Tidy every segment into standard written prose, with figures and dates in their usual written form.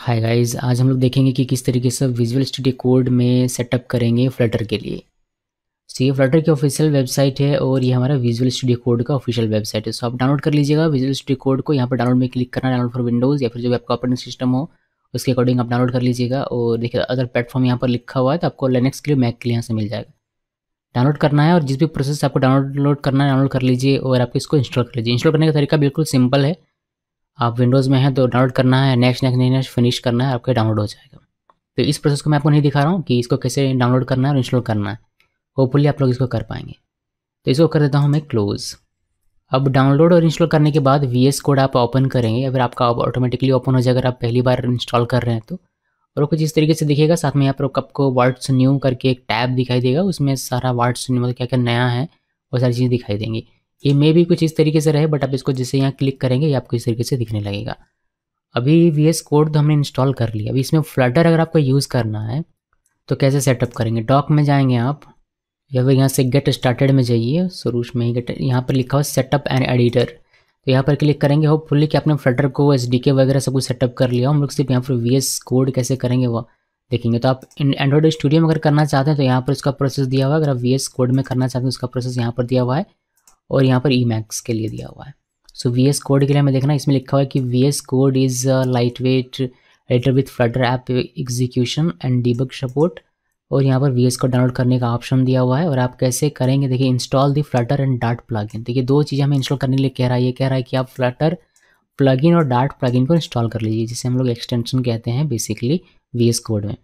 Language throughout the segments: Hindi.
हाय गाइस, आज हम लोग देखेंगे कि किस तरीके से विजुअल स्टूडियो कोड में सेटअप करेंगे फ्लटर के लिए। सो ये फ्लटर की ऑफिशियल वेबसाइट है और ये हमारा विजुअल स्टूडियो कोड का ऑफिशियल वेबसाइट है। सो आप डाउनलोड कर लीजिएगा विजुअल स्टूडियो कोड को। यहाँ पर डाउनलोड में क्लिक करना, डाउनलोड फॉर विंडोज़ या फिर जो भी आपका ऑपरेटिंग सिस्टम हो उसके अकॉर्डिंग आप डाउनलोड कर लीजिएगा। और देखिए अदर प्लेटफॉर्म यहाँ पर लिखा हुआ है, तो आपको लिनक्स के लिए, मैक के लिए यहाँ से मिल जाएगा। डाउनलोड करना है और जिस भी प्रोसेस आपको डाउनलोड करना है डाउनलोड कर लीजिए और आप इसको इंस्टॉल कर लीजिए। इंस्टॉल करने का तरीका बिल्कुल सिंपल है। आप विंडोज़ में हैं तो डाउनलोड करना है, नेक्स्ट फिनिश करना है, आपका डाउनलोड हो जाएगा। तो इस प्रोसेस को मैं आपको नहीं दिखा रहा हूँ कि इसको कैसे डाउनलोड करना है और इंस्टॉल करना है। होपफुली आप लोग इसको कर पाएंगे। तो इसको कर देता हूँ मैं क्लोज़। अब डाउनलोड और इंस्टॉल करने के बाद VS कोड आप ओपन करेंगे या फिर आपका ऑटोमेटिकली ओपन हो जाएगा अगर आप पहली बार इंस्टॉल कर रहे हैं तो। और कुछ इस तरीके से दिखेगा। साथ में यहाँ पर आपको वाट्स न्यू करके एक टैब दिखाई देगा, उसमें सारा वाट्स न्यू मतलब क्या क्या नया है वो सारी चीज़ें दिखाई देंगी। ये मे भी कुछ इस तरीके से रहे, बट आप इसको जैसे यहाँ क्लिक करेंगे ये आपको इस तरीके से दिखने लगेगा। अभी VS कोड तो हमने इंस्टॉल कर लिया। अभी इसमें फ्लटर अगर आपको यूज़ करना है तो कैसे सेटअप करेंगे, डॉक में जाएंगे आप या फिर यहाँ से गेट स्टार्टेड में जाइए। शुरूश में ही गेट यहाँ पर लिखा हुआ सेटअप एंड एडिटर, तो यहाँ पर क्लिक करेंगे। होपफुली कि आपने फ्लटर को SDK वगैरह सब कुछ सेटअप कर लिया। हम लोग सिर्फ यहाँ पर VS कोड कैसे करेंगे वो देखेंगे। तो आप एंड्रॉइड स्टूडियो में अगर करना चाहते हैं तो यहाँ पर उसका प्रोसेस दिया हुआ है। अगर आप VS कोड में करना चाहते हैं उसका प्रोसेस यहाँ पर दिया हुआ है और यहाँ पर Emacs के लिए दिया हुआ है। सो VS कोड के लिए हमें देखना, इसमें लिखा हुआ है कि VS code is lightweight editor with Flutter app execution and debug support. और यहाँ पर VS को डाउनलोड करने का ऑप्शन दिया हुआ है और आप कैसे करेंगे देखिए। Install the Flutter and Dart plugin, देखिए दो चीज़ें हमें इंस्टॉल करने के लिए कह रहा है। ये कह रहा है कि आप फ्लटर प्लगइन और डार्ट प्लगइन को इंस्टॉल कर लीजिए, जिसे हम लोग एक्सटेंशन कहते हैं बेसिकली VS कोड में।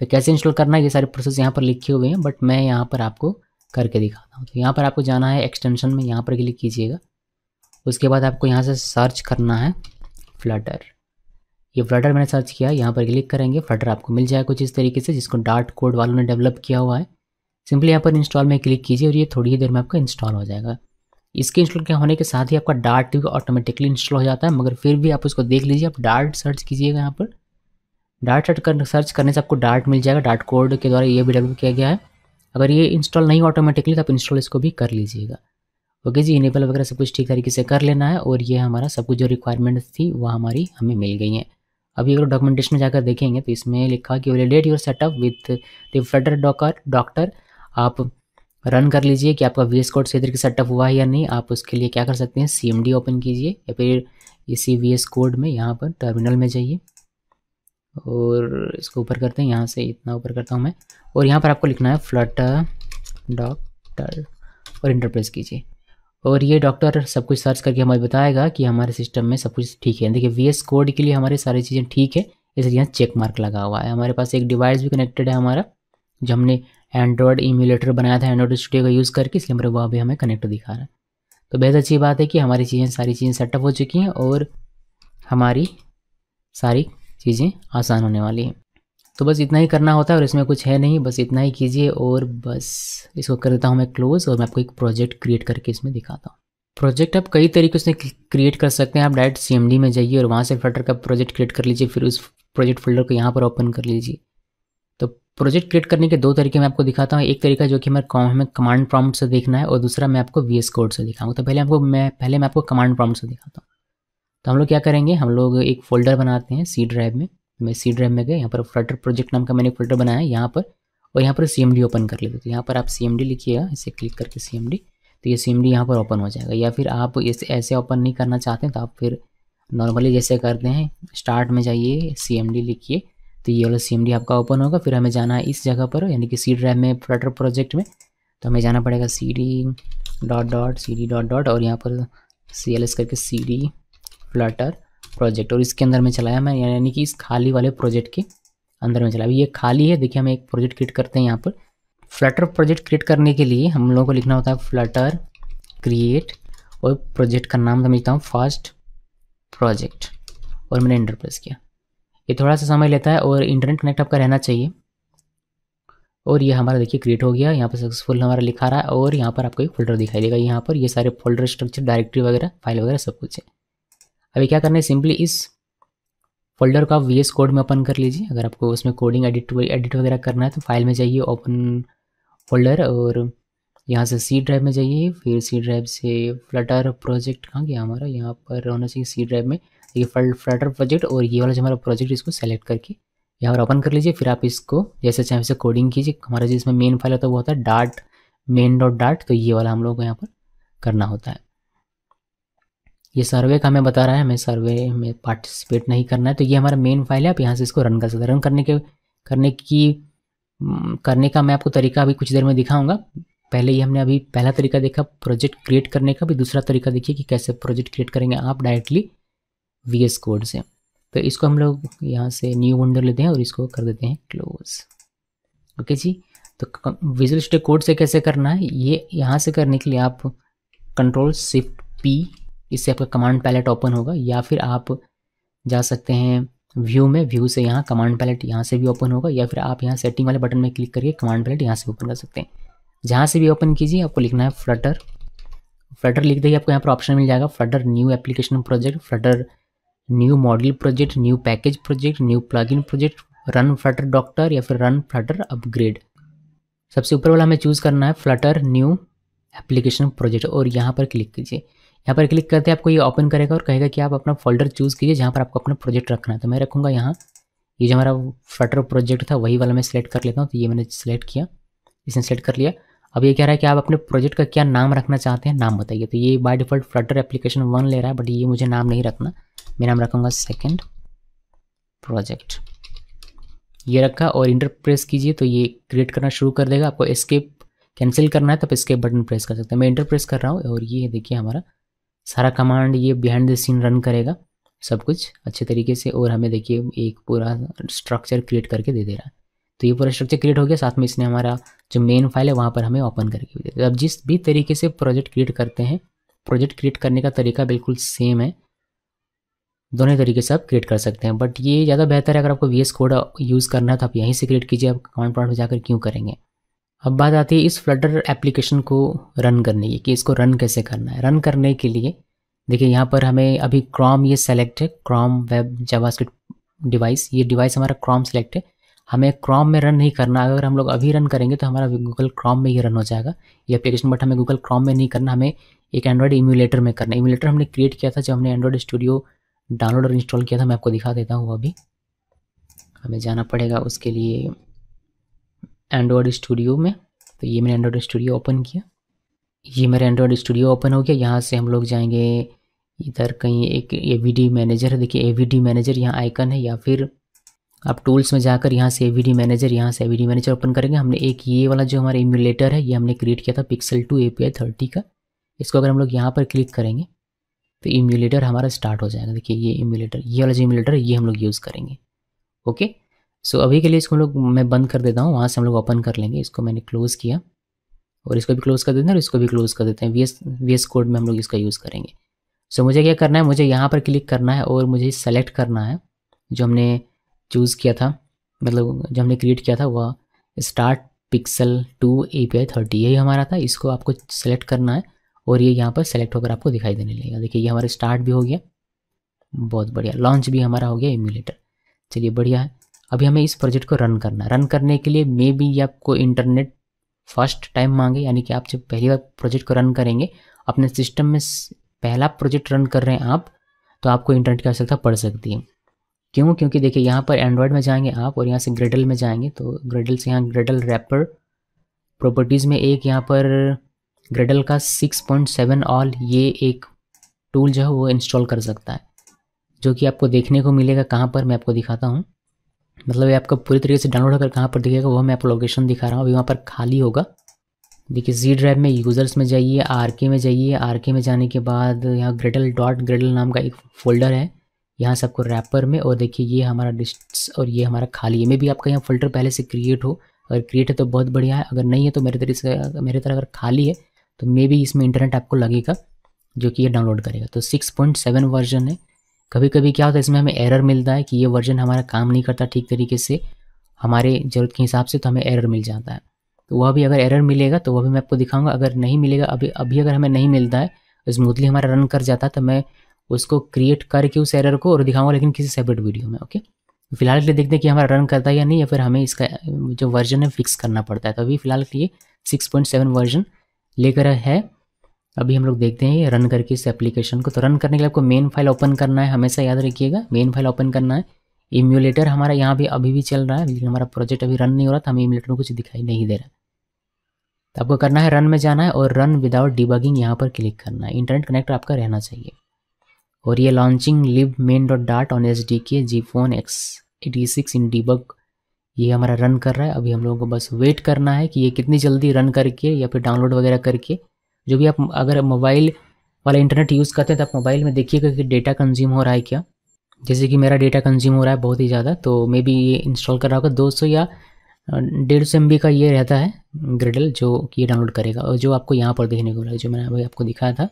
तो कैसे इंस्टॉल करना है ये सारे प्रोसेस यहाँ पर लिखे हुए हैं, बट मैं यहाँ पर आपको करके दिखाता हूँ। तो यहाँ पर आपको जाना है एक्सटेंशन में, यहाँ पर क्लिक कीजिएगा। उसके बाद आपको यहाँ से सर्च करना है फ्लटर। ये फ्लटर मैंने सर्च किया, यहाँ पर क्लिक करेंगे, फ्लटर आपको मिल जाएगा कुछ इस तरीके से, जिसको डार्ट कोड वालों ने डेवलप किया हुआ है। सिंपली यहाँ पर इंस्टॉल में क्लिक कीजिए और ये थोड़ी ही देर में आपका इंस्टॉल हो जाएगा। इसके इंस्टॉल होने के साथ ही आपका डार्ट भी ऑटोमेटिकली इंस्टॉल हो जाता है, मगर फिर भी आप उसको देख लीजिए। आप डार्ट सर्च कीजिएगा, यहाँ पर डार्ट सर्च करने से आपको डार्ट मिल जाएगा। डार्ट कोड के द्वारा ये भी डेवलप किया गया है। अगर ये इंस्टॉल नहीं ऑटोमेटिकली तो आप इंस्टॉल इसको भी कर लीजिएगा। ओके जी, इनेबल वगैरह सब कुछ ठीक तरीके से कर लेना है। और ये हमारा सब कुछ जो रिक्वायरमेंट्स थी वह हमारी हमें मिल गई हैं। अभी अगर डॉक्यूमेंटेशन में जाकर देखेंगे तो इसमें लिखा कि validate your setup with the Flutter doctor. आप रन कर लीजिए कि आपका VS कोड सही तरीके से सेटअप हुआ है या नहीं। आप उसके लिए क्या कर सकते हैं, CMD ओपन कीजिए या फिर इसी VS कोड में यहाँ पर टर्मिनल में जाइए और इसको ऊपर करते हैं, यहाँ से इतना ऊपर करता हूँ मैं। और यहाँ पर आपको लिखना है फ्लटर डॉक्टर और इंटर प्रेस कीजिए और ये डॉक्टर सब कुछ सर्च करके हमें बताएगा कि हमारे सिस्टम में सब कुछ ठीक है। देखिए VS कोड के लिए हमारी सारी चीज़ें ठीक है, इसलिए यहाँ चेक मार्क लगा हुआ है। हमारे पास एक डिवाइस भी कनेक्टेड है हमारा, जो हमने एंड्रॉयड इम्यूलेटर बनाया था एंड्रॉयड स्टूडियो का यूज़ करके, इसलिए हमारे वह भी हमें कनेक्ट दिखा रहा है। तो बेहद अच्छी बात है कि हमारी चीज़ें सारी चीज़ें सेटअप हो चुकी हैं और हमारी सारी चीज़ें आसान होने वाली हैं। तो बस इतना ही करना होता है और इसमें कुछ है नहीं, बस इतना ही कीजिए। और बस इसको कर देता हूँ मैं क्लोज़ और मैं आपको एक प्रोजेक्ट क्रिएट करके इसमें दिखाता हूँ। प्रोजेक्ट आप कई तरीके से क्रिएट कर सकते हैं। आप डायरेक्ट CMD में जाइए और वहाँ से फ्लटर का प्रोजेक्ट क्रिएट कर लीजिए, फिर उस प्रोजेक्ट फोल्डर को यहाँ पर ओपन कर लीजिए। तो प्रोजेक्ट क्रिएट करने के दो तरीके मैं आपको दिखाता हूँ। एक तरीका जो कि हमें कमांड प्रॉम्प्ट से देखना है और दूसरा मैं आपको VS कोड से दिखाऊँगा। तो पहले मैं आपको कमांड प्रॉम्प्ट से दिखाता हूँ। तो हम लोग क्या करेंगे, हम लोग एक फ़ोल्डर बनाते हैं C ड्राइव में। मैं C ड्राइव में गए, यहाँ पर फ्लटर प्रोजेक्ट नाम का मैंने फ़ोल्डर बनाया है यहाँ पर, और यहाँ पर CMD ओपन कर लेते हैं। तो यहाँ पर आप CMD लिखिएगा, इसे क्लिक करके CMD, तो ये CMD यहाँ पर ओपन हो जाएगा। या फिर आप इसे ऐसे ओपन नहीं करना चाहते हैं तो आप फिर नॉर्मली जैसे करते हैं स्टार्ट में जाइए, CMD लिखिए, तो ये वाला CMD आपका ओपन होगा। फिर हमें जाना है इस जगह पर, यानी कि C ड्राइव में फ्लटर प्रोजेक्ट में, तो हमें जाना पड़ेगा CD ... और यहाँ पर CLS करके CD फ्लटर प्रोजेक्ट, और इसके अंदर में चलाया मैं, यानी कि इस खाली वाले प्रोजेक्ट के अंदर में चलाया। ये खाली है, देखिए हम एक प्रोजेक्ट क्रिएट करते हैं। यहाँ पर फ्लटर प्रोजेक्ट क्रिएट करने के लिए हम लोगों को लिखना होता है फ्लटर क्रिएट, और प्रोजेक्ट का नाम समझता हूँ फास्ट प्रोजेक्ट, और मैंने इंटर प्रेस किया। ये थोड़ा सा समय लेता है और इंटरनेट कनेक्ट आपका रहना चाहिए। और ये हमारा देखिए क्रिएट हो गया, यहाँ पर सक्सेसफुल हमारा लिखा रहा है। और यहाँ पर आपको एक फोल्डर दिखाई देगा, यहाँ पर ये सारे फोल्डर स्ट्रक्चर डायरेक्टरी वगैरह फाइल वगैरह सब कुछ है। अभी क्या करना है, सिंपली इस फोल्डर को आप VS कोड में ओपन कर लीजिए। अगर आपको उसमें कोडिंग एडिट वगैरह करना है तो फाइल में जाइए, ओपन फोल्डर, और यहाँ से C ड्राइव में जाइए। फिर C ड्राइव से फ्लटर प्रोजेक्ट कहाँ गया हमारा, यहाँ पर होना चाहिए C ड्राइव में, ये फ्लटर प्रोजेक्ट और ये वाला जो हमारा प्रोजेक्ट, इसको सेलेक्ट करके यहाँ पर ओपन कर लीजिए। फिर आप इसको जैसे चाहे वैसे कोडिंग कीजिए। हमारा जो इसमें मेन फाइल होता है वो होता है डार्ट main.dart, तो ये वाला हम लोग को यहाँ पर करना होता है। ये सर्वे का हमें बता रहा है, हमें सर्वे में पार्टिसिपेट नहीं करना है। तो ये हमारा मेन फाइल है, आप यहाँ से इसको रन कर सकते हैं। रन करने का मैं आपको तरीका अभी कुछ देर में दिखाऊंगा। पहले ही हमने अभी पहला तरीका देखा प्रोजेक्ट क्रिएट करने का, भी दूसरा तरीका देखिए कि कैसे प्रोजेक्ट क्रिएट करेंगे आप डायरेक्टली VS कोड से। तो इसको हम लोग यहाँ से न्यू विंडो लेते हैं और इसको कर देते हैं क्लोज। ओके जी, तो विजुअल स्टूडियो कोड से कैसे करना है ये यहाँ से करने के लिए आप कंट्रोल शिफ्ट पी, इससे आपका कमांड पैलेट ओपन होगा, या फिर आप जा सकते हैं व्यू में, व्यू से यहाँ कमांड पैलेट यहाँ से भी ओपन होगा, या फिर आप यहाँ सेटिंग वाले बटन में क्लिक करके कमांड पैलेट यहाँ से ओपन कर सकते हैं। जहाँ से भी ओपन कीजिए, आपको लिखना है फ्लटर। फ्लटर लिख देंगे, आपको यहाँ पर ऑप्शन मिल जाएगा Flutter new application project, Flutter new module project, new package project, new plugin project, run Flutter doctor या फिर रन फ्लटर अपग्रेड। सबसे ऊपर वाला हमें चूज़ करना है फ्लटर न्यू एप्लीकेशन प्रोजेक्ट और यहाँ पर क्लिक कीजिए। यहाँ पर क्लिक करते आपको ये ओपन करेगा और कहेगा कि आप अपना फोल्डर चूज़ कीजिए जहाँ पर आपको अपना प्रोजेक्ट रखना है। तो मैं रखूँगा यहाँ, ये जो हमारा फ्लटर प्रोजेक्ट था वही वाला मैं सिलेक्ट कर लेता हूँ। तो ये मैंने सिलेक्ट किया, इसने सिलेक्ट कर लिया। अब ये कह रहा है कि आप अपने प्रोजेक्ट का क्या नाम रखना चाहते हैं, नाम बताइए। तो ये बाय डिफ़ॉल्ट फ्लटर एप्लीकेशन 1 ले रहा है, बट ये मुझे नाम नहीं रखना, मैं नाम रखूँगा सेकेंड प्रोजेक्ट। ये रखा और इंटर प्रेस कीजिए तो ये क्रिएट करना शुरू कर देगा। आपको एस्केप कैंसिल करना है तब एस्केप बटन प्रेस कर सकते हैं। मैं इंटर प्रेस कर रहा हूँ और ये देखिए हमारा सारा कमांड ये बिहाइंड द सीन रन करेगा सब कुछ अच्छे तरीके से, और हमें देखिए एक पूरा स्ट्रक्चर क्रिएट करके दे दे रहा है। तो ये पूरा स्ट्रक्चर क्रिएट हो गया, साथ में इसने हमारा जो मेन फाइल है वहाँ पर हमें ओपन करके दे दिया। अब जिस भी तरीके से प्रोजेक्ट क्रिएट करते हैं, प्रोजेक्ट क्रिएट करने का तरीका बिल्कुल सेम है, दोनों तरीके से आप क्रिएट कर सकते हैं। बट ये ज़्यादा बेहतर है, अगर आपको VS कोड यूज़ करना है तो आप यहीं से क्रिएट कीजिए, आप कमांड प्रॉम्प्ट में जाकर क्यों करेंगे। अब बात आती है इस फ्लटर एप्लीकेशन को रन करने की, कि इसको रन कैसे करना है। रन करने के लिए देखिए यहाँ पर हमें अभी क्रोम ये सेलेक्ट है, क्रोम वेब जावास्क्रिप्ट डिवाइस, ये डिवाइस हमारा क्रोम सेलेक्ट है। हमें क्रोम में रन नहीं करना, अगर हम लोग अभी रन करेंगे तो हमारा गूगल क्रोम में ये रन हो जाएगा ये एप्लीकेशन, बट हमें गूगल क्रोम में नहीं करना, हमें एक एंड्रॉयड इम्यूलेटर में करना है। इम्यूलेटर हमने क्रिएट किया था जब हमने एंड्रॉयड स्टूडियो डाउनलोड और इंस्टॉल किया था, मैं आपको दिखा देता हूँ। अभी हमें जाना पड़ेगा उसके लिए एंड्रॉयड स्टूडियो में। तो ये मैंने एंड्रॉयड स्टूडियो ओपन किया, ये मेरा एंड्रॉयड स्टूडियो ओपन हो गया। यहाँ से हम लोग जाएंगे इधर कहीं, एक AVD मैनेजर है, देखिए AVD मैनेजर यहाँ आइकन है, या फिर आप टूल्स में जाकर यहाँ से AVD मैनेजर ओपन करेंगे। हमने एक ये वाला जो हमारा इम्यूलेटर है ये हमने क्रिएट किया था पिक्सल 2 API 30 का, इसको अगर हम लोग यहाँ पर क्लिक करेंगे तो इम्यूलेटर हमारा स्टार्ट हो जाएगा। देखिए ये इम्यूलेटर, ये वाला जो इम्यूलेटर ये हम लोग यूज़ करेंगे। ओके, सो अभी के लिए इसको हम लोग, मैं बंद कर देता हूँ, वहाँ से हम लोग ओपन कर लेंगे। इसको मैंने क्लोज़ किया और इसको भी क्लोज़ कर देते हैं और इसको भी क्लोज़ कर देते हैं। VS कोड में हम लोग इसका यूज़ करेंगे। सो मुझे क्या करना है, मुझे यहाँ पर क्लिक करना है और मुझे सेलेक्ट करना है जो हमने चूज़ किया था, मतलब जो हमने क्रिएट किया था वह स्टार्ट पिक्सल 2 API 30 यही हमारा था। इसको आपको सेलेक्ट करना है और ये यहाँ पर सेलेक्ट होकर आपको दिखाई देने लगेगा। देखिए ये हमारा स्टार्ट भी हो गया, बहुत बढ़िया, लॉन्च भी हमारा हो गया इम्यूलेटर। चलिए बढ़िया है। अभी हमें इस प्रोजेक्ट को रन करना है। रन करने के लिए मे बी ये आपको इंटरनेट फर्स्ट टाइम मांगे, यानी कि आप जब पहली बार प्रोजेक्ट को रन करेंगे अपने सिस्टम में, पहला प्रोजेक्ट रन कर रहे हैं आप, तो आपको इंटरनेट की आवश्यकता पड़ सकती है। क्यों? क्योंकि देखिए यहाँ पर एंड्रॉयड में जाएंगे आप और यहाँ से ग्रेडल में जाएंगे, तो ग्रेडल से यहाँ ग्रेडल रैपर प्रॉपर्टीज़ में एक यहाँ पर ग्रेडल का 6.7 ऑल ये एक टूल जो है वो इंस्टॉल कर सकता है, जो कि आपको देखने को मिलेगा कहाँ पर, मैं आपको दिखाता हूँ। मतलब ये आपका पूरी तरीके से डाउनलोड होकर कहाँ पर दिखेगा वो मैं आपको लोकेशन दिखा रहा हूँ। अभी वहाँ पर खाली होगा, देखिए Z ड्राइव में यूज़र्स में जाइए, RK में जाइए, RK में जाने के बाद यहाँ ग्रेडल नाम का एक फोल्डर है, यहाँ से आपको रैपर में, और देखिए ये हमारा डिस्ट्स और ये हमारा खाली है। मे भी आपका यहाँ फोल्डर पहले से क्रिएट हो, अगर क्रिएट है तो बहुत बढ़िया है, अगर नहीं है तो मेरे तरह अगर खाली है तो मे भी इसमें इंटरनेट आपको लगेगा जो कि ये डाउनलोड करेगा। तो 6.7 वर्जन है। कभी कभी क्या होता है इसमें हमें एरर मिलता है कि ये वर्जन हमारा काम नहीं करता ठीक तरीके से हमारे ज़रूरत के हिसाब से, तो हमें एरर मिल जाता है। तो वह भी अगर एरर मिलेगा तो वह भी मैं आपको दिखाऊंगा। अगर नहीं मिलेगा, अभी अगर हमें नहीं मिलता है, स्मूथली हमारा रन कर जाता है, तो मैं उसको क्रिएट करके उस एरर को और दिखाऊँगा, लेकिन किसी सेपरेट वीडियो में। ओके, फिलहाल के लिए देखते हैं कि हमारा रन करता है या नहीं, या फिर हमें इसका जो वर्जन है फिक्स करना पड़ता है। तो अभी फिलहाल के लिए 6.7 वर्जन लेकर है अभी हम लोग देखते हैं रन करके इस एप्लीकेशन को। तो रन करने के लिए आपको मेन फाइल ओपन करना है, हमेशा याद रखिएगा मेन फाइल ओपन करना है। इम्यूलेटर हमारा यहाँ भी अभी भी चल रहा है, लेकिन हमारा प्रोजेक्ट अभी रन नहीं हो रहा था, हमें इम्यूलेटर में कुछ दिखाई नहीं दे रहा। तो आपको करना है रन में जाना है और रन विदाउट डिबगिंग यहाँ पर क्लिक करना है। इंटरनेट कनेक्ट आपका रहना चाहिए। और ये launching lib main dot dart on SDK G phone x86 in debug, ये हमारा रन कर रहा है। अभी हम लोगों को बस वेट करना है कि ये कितनी जल्दी रन करके या फिर डाउनलोड वगैरह करके, जो भी आप अगर मोबाइल वाला इंटरनेट यूज़ करते हैं तो आप मोबाइल में देखिएगा कि डेटा कंज्यूम हो रहा है क्या। जैसे कि मेरा डेटा कंज्यूम हो रहा है बहुत ही ज़्यादा, तो मे बी ये इंस्टॉल कर रहा होगा 200 या 150 MB का ये रहता है ग्रेडल, जो कि ये डाउनलोड करेगा। और जो आपको यहाँ पर देखने को मिला जो मैंने अभी आपको दिखाया था,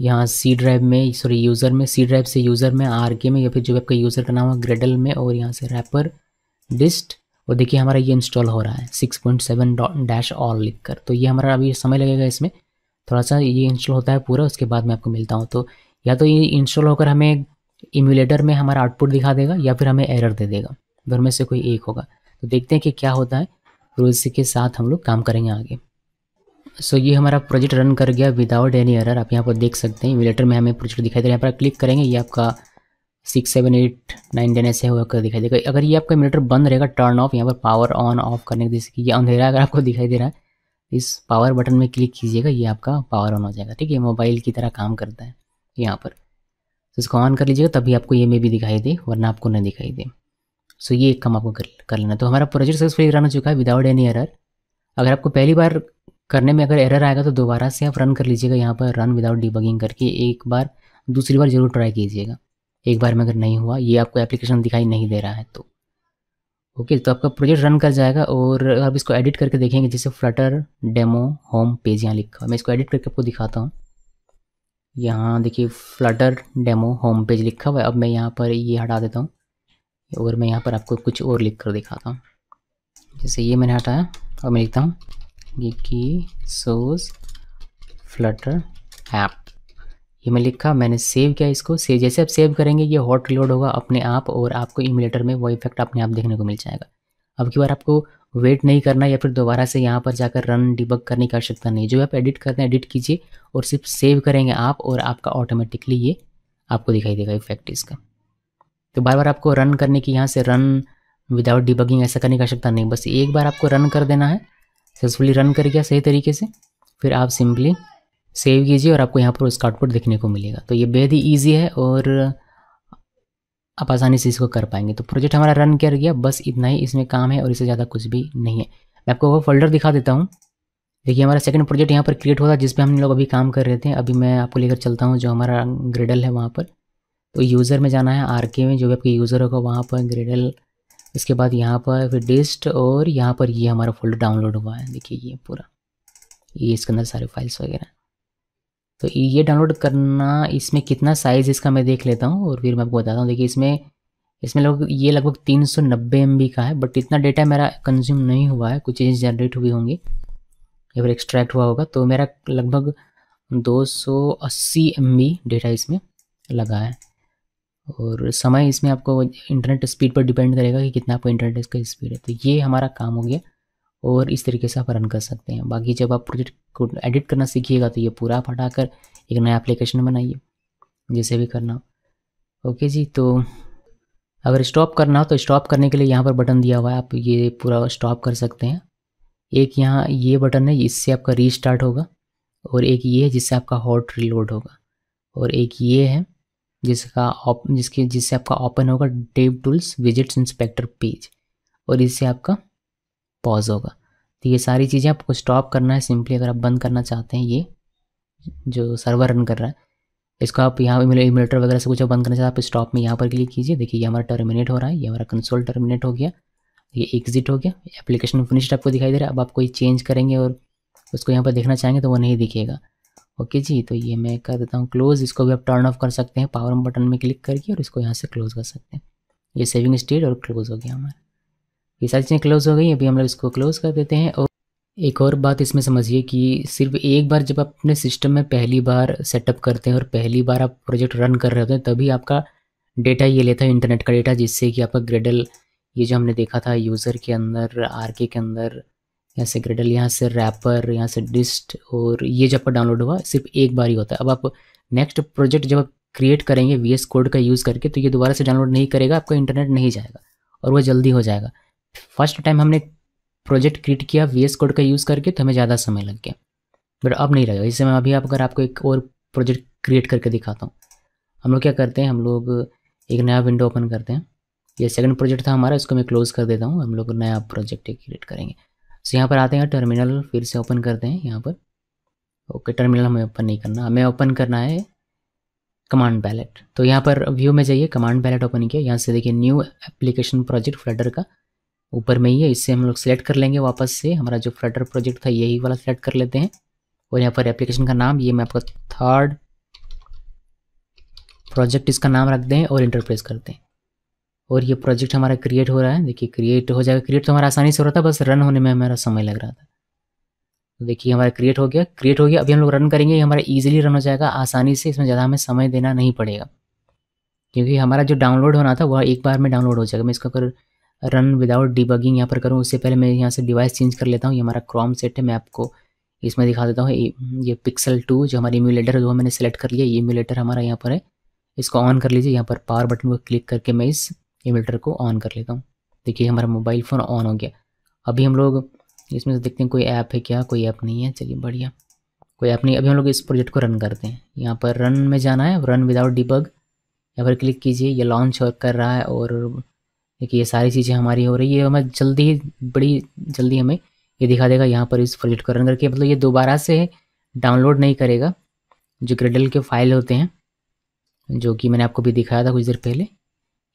यहाँ सी ड्राइव में यूज़र में, सी ड्राइव से यूज़र में, आरके में, या फिर जो आपका यूज़र का नाम है ग्रेडल में, और यहाँ से रैपर डिस्ट। और देखिए हमारा ये इंस्टॉल हो रहा है 6.7-all लिख कर। तो ये हमारा अभी समय लगेगा, इसमें थोड़ा सा ये इंस्टॉल होता है पूरा, उसके बाद मैं आपको मिलता हूँ। तो या तो ये इंस्टॉल होकर हमें इम्यूलेटर में हमारा आउटपुट दिखा देगा या फिर हमें एरर दे देगा, दोनों में से कोई एक होगा। तो देखते हैं कि क्या होता है, फिर इसी के साथ हम लोग काम करेंगे आगे। सो ये हमारा प्रोजेक्ट रन कर गया विदाउट एनी एरर। आप यहाँ पर देख सकते हैं इम्यूलेटर में हमें प्रोजेक्ट दिखाई दे रहा है। यहाँ पर क्लिक करेंगे, ये आपका 6, 7, 8, 9, 10 ऐसे होकर दिखाई देगा। अगर ये आपका इम्यूलेटर बंद रहेगा टर्न ऑफ, यहाँ पर पावर ऑन ऑफ करने, जैसे कि ये अंधेरा अगर आपको दिखाई दे रहा है, इस पावर बटन में क्लिक कीजिएगा, ये आपका पावर ऑन हो जाएगा। ठीक है, मोबाइल की तरह काम करता है यहाँ पर, तो इसको ऑन कर लीजिएगा, तभी आपको ये मे भी दिखाई दे, वरना आपको नहीं दिखाई दे। सो ये एक काम आपको कर लेना। तो हमारा प्रोजेक्ट सक्सेसफुली रन हो चुका है विदाउट एनी एरर। अगर आपको पहली बार करने में अगर एरर आएगा तो दोबारा से आप रन कर लीजिएगा, यहाँ पर रन विदाउट डिबगिंग करके एक बार, दूसरी बार जरूर ट्राई कीजिएगा। एक बार में अगर नहीं हुआ, ये आपको एप्लीकेशन दिखाई नहीं दे रहा है तो ओके, तो आपका प्रोजेक्ट रन कर जाएगा। और आप इसको एडिट करके देखेंगे, जैसे फ्लटर डेमो होम पेज यहाँ लिखा है, मैं इसको एडिट करके आपको दिखाता हूँ। यहाँ देखिए फ्लटर डेमो होम पेज लिखा हुआ है। अब मैं यहाँ पर ये हटा देता हूँ और मैं यहाँ पर आपको कुछ और लिख कर दिखाता हूँ। जैसे ये मैंने हटाया, अब मैं लिखता हूँ ये की सोर्स फ्लटर ऐप, ये मैं लिखा, मैंने सेव किया इसको। सेव जैसे आप सेव करेंगे ये हॉट रिलोड होगा अपने आप, और आपको इम्यूलेटर में वो इफेक्ट अपने आप देखने को मिल जाएगा। अब की बार आपको वेट नहीं करना या फिर दोबारा से यहाँ पर जाकर रन डिबग करने की आवश्यकता नहीं। जो आप एडिट करते हैं एडिट कीजिए और सिर्फ सेव करेंगे आप, और आपका ऑटोमेटिकली ये आपको दिखाई देगा इफेक्ट इसका। तो बार बार आपको रन करने की, यहाँ से रन विदाउट डिबगिंग ऐसा करने की आवश्यकता नहीं, बस एक बार आपको रन कर देना है। सक्सेसफुली रन कर गया सही तरीके से, फिर आप सिंपली सेव कीजिए और आपको यहाँ पर उसका आउटपुट देखने को मिलेगा। तो ये बेहद ही ईजी है और आप आसानी से इसको कर पाएंगे। तो प्रोजेक्ट हमारा रन कर गया, बस इतना ही इसमें काम है और इससे ज़्यादा कुछ भी नहीं है। मैं आपको वो फोल्डर दिखा देता हूँ। देखिए हमारा सेकंड प्रोजेक्ट यहाँ पर क्रिएट होता है, जिस पे हम लोग अभी काम कर रहे थे। अभी मैं आपको लेकर चलता हूँ जो हमारा ग्रेडल है वहाँ पर। तो यूज़र में जाना है, आरके में जो भी आपके यूज़र होगा वहाँ पर ग्रेडल, इसके बाद यहाँ पर फिर डिस्ट, और यहाँ पर ये हमारा फोल्डर डाउनलोड हुआ है। देखिए ये पूरा, ये इसके अंदर सारे फाइल्स वगैरह। तो ये डाउनलोड करना, इसमें कितना साइज़ इसका मैं देख लेता हूँ और फिर मैं आपको बताता हूँ। देखिए इसमें लोग ये लगभग 390 MB का है, बट इतना डेटा मेरा कंज्यूम नहीं हुआ है, कुछ चीज़ जनरेट हुई होंगी या फिर एक्सट्रैक्ट हुआ होगा। तो मेरा लगभग 280 MB डेटा इसमें लगा है। और समय इसमें आपको इंटरनेट स्पीड पर डिपेंड करेगा कि कितना आपको इंटरनेट इसका स्पीड है। तो ये हमारा काम हो गया और इस तरीके से आप रन कर सकते हैं। बाकी जब आप प्रोजेक्ट को एडिट करना सीखिएगा तो ये पूरा आप हटाकर एक नया एप्लीकेशन बनाइए, जैसे भी करना हो। ओके जी, तो अगर स्टॉप करना हो तो स्टॉप करने के लिए यहाँ पर बटन दिया हुआ है, आप ये पूरा स्टॉप कर सकते हैं। एक यहाँ ये बटन है, इससे आपका रीस्टार्ट होगा, और एक ये है जिससे आपका हॉट रिलोड होगा, और एक ये है जिससे आपका ओपन होगा dev tools visits inspector page, और इससे आपका पॉज होगा। तो ये सारी चीज़ें आपको स्टॉप करना है सिंपली। अगर आप बंद करना चाहते हैं ये जो सर्वर रन कर रहा है, इसको आप यहाँ इम्यूलेटर वगैरह से कुछ बंद करना चाहते हैं, आप स्टॉप में यहाँ पर क्लिक कीजिए। देखिए ये हमारा टर्मिनेट हो रहा है, ये हमारा कंसोल टर्मिनेट हो गया, ये एग्जिट हो गया, एप्लीकेशन फिनिश्ड आपको दिखाई दे रहा है। अब आप कोई चेंज करेंगे और उसको यहाँ पर देखना चाहेंगे तो वो नहीं दिखेगा। ओके जी, तो ये मैं कर देता हूँ क्लोज़। इसको भी आप टर्न ऑफ कर सकते हैं पावर बटन में क्लिक करके, और इसको यहाँ से क्लोज़ कर सकते हैं। ये सेविंग स्टेट और क्लोज़ हो गया हमारा, ये सारी चीज़ें क्लोज़ हो गई। अभी हम लोग इसको क्लोज़ कर देते हैं। और एक और बात इसमें समझिए कि सिर्फ एक बार जब आप अपने सिस्टम में पहली बार सेटअप करते हैं और पहली बार आप प्रोजेक्ट रन कर रहे होते हैं, तभी आपका डेटा ये लेता है इंटरनेट का डेटा, जिससे कि आपका ग्रेडल, ये जो हमने देखा था यूज़र के अंदर, आरके के अंदर, यहाँ से ग्रेडल, यहाँ से रैपर, यहाँ से डिस्ट, और ये जब पर डाउनलोड हुआ सिर्फ एक बार ही होता है। अब आप नेक्स्ट प्रोजेक्ट जब आप क्रिएट करेंगे वीएस कोड का यूज़ करके तो ये दोबारा से डाउनलोड नहीं करेगा, आपका इंटरनेट नहीं जाएगा और वह जल्दी हो जाएगा। फर्स्ट टाइम हमने प्रोजेक्ट क्रिएट किया वीएस कोड का यूज़ करके तो हमें ज़्यादा समय लग गया, बट अब नहीं रहेगा। इससे मैं अभी आप अगर आपको एक और प्रोजेक्ट क्रिएट करके दिखाता हूँ। हम लोग क्या करते हैं, हम लोग एक नया विंडो ओपन करते हैं। ये सेकंड प्रोजेक्ट था हमारा, इसको मैं क्लोज़ कर देता हूँ। हम लोग नया प्रोजेक्ट क्रिएट करेंगे। सो यहाँ पर आते हैं टर्मिनल, फिर से ओपन करते हैं यहाँ पर। ओके, टर्मिनल हमें ओपन नहीं करना, हमें ओपन करना है कमांड पैलेट। तो यहाँ पर व्यू में जाइए, कमांड पैलेट ओपन किया, यहाँ से देखिए न्यू एप्लीकेशन प्रोजेक्ट फ्लटर का ऊपर में ही है। इससे हम लोग सेलेक्ट कर लेंगे वापस से, हमारा जो फ्लटर प्रोजेक्ट था यही वाला सेलेक्ट कर लेते हैं। और यहाँ पर एप्लीकेशन का नाम, ये मैं आपका थर्ड प्रोजेक्ट इसका नाम रख दें और इंटर प्रेस करते हैं। और ये प्रोजेक्ट हमारा क्रिएट हो रहा है, देखिए क्रिएट हो जाएगा। क्रिएट तो हमारा आसानी से हो रहा था, बस रन होने में हमारा समय लग रहा था। तो देखिए हमारा क्रिएट हो गया, क्रिएट हो गया। अभी हम लोग रन करेंगे, हमारा ईजिली रन हो जाएगा आसानी से, इसमें ज़्यादा हमें समय देना नहीं पड़ेगा, क्योंकि हमारा जो डाउनलोड होना था वह एक बार में डाउनलोड हो जाएगा। मैं इसका अगर रन विदाउट डिबगिंग यहाँ पर करूँ, उससे पहले मैं यहाँ से डिवाइस चेंज कर लेता हूँ। ये हमारा क्रोम सेट है, मैं आपको इसमें दिखा देता हूँ। ये पिक्सल 2 जो हमारी इम्यूलेटर जो मैंने सेलेक्ट कर लिया, ये इम्यूलेटर हमारा यहाँ पर है, इसको ऑन कर लीजिए। यहाँ पर पावर बटन को क्लिक करके मैं इस इम्यूलेटर को ऑन कर लेता हूँ। देखिए हमारा मोबाइल फ़ोन ऑन हो गया। अभी हम लोग इसमें से देखते हैं कोई ऐप है क्या, कोई ऐप नहीं है, चलिए बढ़िया, कोई ऐप नहीं। अभी हम लोग इस प्रोजेक्ट को रन करते हैं। यहाँ पर रन में जाना है, रन विदाउट डिबग यहाँ पर क्लिक कीजिए। ये लॉन्च कर रहा है और देखिए ये सारी चीज़ें हमारी हो रही है। हमें जल्दी, बड़ी जल्दी हमें ये दिखा देगा यहाँ पर इस प्रोजेक्ट को रन करके। मतलब ये दोबारा से डाउनलोड नहीं करेगा जो ग्रेडल के फाइल होते हैं, जो कि मैंने आपको भी दिखाया था कुछ देर पहले,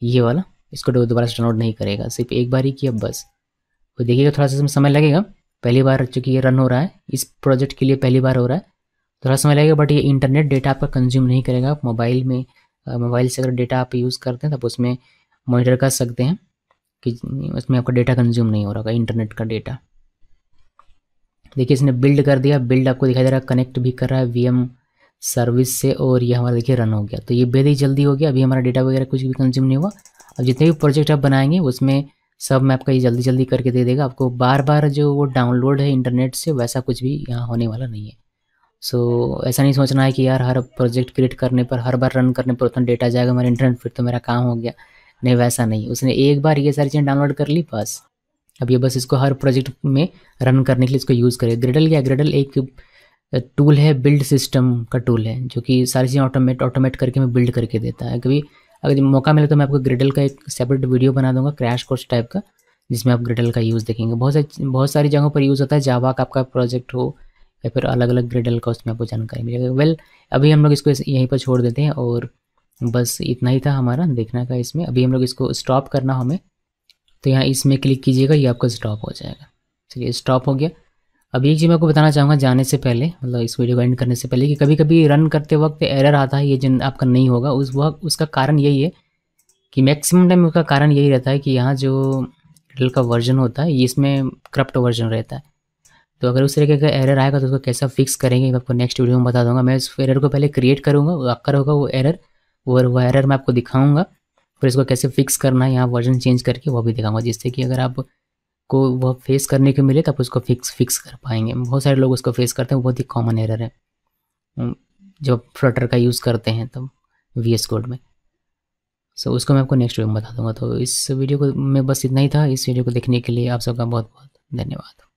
ये वाला इसको दोबारा से डाउनलोड नहीं करेगा। सिर्फ एक बार ही किया बस। तो देखिएगा थोड़ा सा इसमें समय लगेगा, पहली बार चूँकि ये रन हो रहा है, इस प्रोजेक्ट के लिए पहली बार हो रहा है, थोड़ा समय लगेगा। बट ये इंटरनेट डेटा आपका कंज्यूम नहीं करेगा। आप मोबाइल में, मोबाइल से अगर डेटा आप यूज़ करते हैं तब उसमें मॉनिटर कर सकते हैं कि उसमें आपका डेटा कंज्यूम नहीं हो रहा है, इंटरनेट का डेटा। देखिए इसने बिल्ड कर दिया, बिल्ड आपको दिखाई दे रहा है, कनेक्ट भी कर रहा है वीएम सर्विस से। और ये हमारा देखिए रन हो गया। तो ये बेहद ही जल्दी हो गया, अभी हमारा डेटा वगैरह कुछ भी कंज्यूम नहीं हुआ। अब जितने भी प्रोजेक्ट आप बनाएंगे उसमें सब मैं आपका ये जल्दी जल्दी करके दे देगा। आपको बार बार जो वो डाउनलोड है इंटरनेट से वैसा कुछ भी यहाँ होने वाला नहीं है। सो ऐसा नहीं सोचना है कि यार हर प्रोजेक्ट क्रिएट करने पर, हर बार रन करने पर उतना डेटा जाएगा हमारे इंटरनेट, फिर तो मेरा काम हो गया। नहीं, वैसा नहीं। उसने एक बार ये सारी चीज़ें डाउनलोड कर ली बस। अब ये बस इसको हर प्रोजेक्ट में रन करने के लिए इसको यूज़ करें। ग्रेडल क्या, ग्रेडल एक टूल है, बिल्ड सिस्टम का टूल है, जो कि सारी चीज़ें ऑटोमेट करके हमें बिल्ड करके देता है। कभी अगर मौका मिले तो मैं आपको ग्रेडल का एक सेपरेट वीडियो बना दूंगा, क्रैश कोर्स टाइप का, जिसमें आप ग्रेडल का यूज़ देखेंगे। बहुत सारी जगहों पर यूज़ होता है। जावा का आपका प्रोजेक्ट हो या फिर अलग अलग ग्रेडल का, उसमें आपको जानकारी मिलेगा। वेल, अभी हम लोग इसको यहीं पर छोड़ देते हैं और बस इतना ही था हमारा देखने का इसमें। अभी हम लोग इसको स्टॉप करना हमें, तो यहाँ इसमें क्लिक कीजिएगा, ये आपका स्टॉप हो जाएगा। चलिए स्टॉप हो गया। अब एक चीज़ मैं आपको बताना चाहूँगा जाने से पहले, मतलब इस वीडियो को एंड करने से पहले, कि कभी कभी रन करते वक्त एरर आता है, ये जिन आपका नहीं होगा उस वक्त। उसका कारण यही है कि मैक्सिमम टाइम उसका कारण यही रहता है कि यहाँ जो ग्रेडल का वर्जन होता है इसमें करप्ट वर्जन रहता है। तो अगर उस तरीके का एरर आएगा तो उसको कैसा फिक्स करेंगे मैं आपको नेक्स्ट वीडियो में बता दूँगा। मैं उस एरर को पहले क्रिएट करूँगा, आकर होगा वो एरर, और वह एरर मैं आपको दिखाऊँगा, फिर इसको कैसे फिक्स करना है यहाँ वर्जन चेंज करके वो भी दिखाऊंगा, जिससे कि अगर आप को वह फेस करने को मिले तो आप उसको फिक्स कर पाएंगे। बहुत सारे लोग उसको फेस करते हैं, बहुत ही कॉमन एरर है जब फ्लटर का यूज़ करते हैं तब वीएस कोड में। सो उसको मैं आपको नेक्स्ट वीडियो में बता दूंगा। तो इस वीडियो को मैं बस इतना ही था। इस वीडियो को देखने के लिए आप सबका बहुत बहुत धन्यवाद।